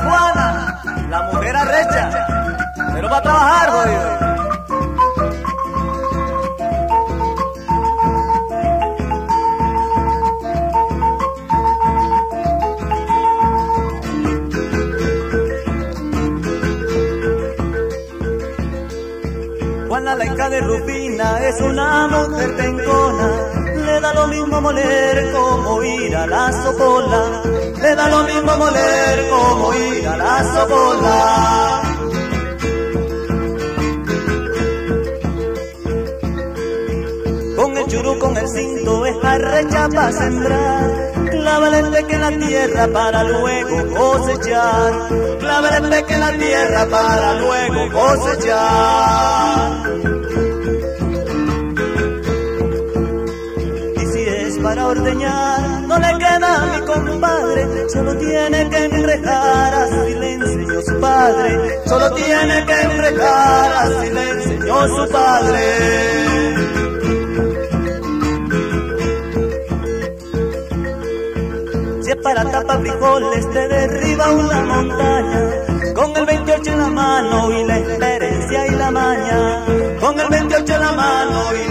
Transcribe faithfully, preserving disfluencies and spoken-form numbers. La Juana, la mujer arrecha, pero va a trabajar, jodido. Juana, la hija de Rufina, es una mujer tencona. Le da lo mismo moler como ir a la socola. Le da lo mismo moler como ir a la socola. Con el churú, con el cinto, está recha para sembrar. Clávale el peque en la tierra para luego cosechar. Clávale el peque en la tierra para luego cosechar. Y si es para ordeñar, no le queda a mi compadre. Solo tiene que enrejar, así le enseñó su padre. Solo tiene que enrejar, así le enseñó su padre. Si es para tapar frijoles, te derriba una montaña, con el veintiocho en la mano y la experiencia y la maña, con el veintiocho en la mano y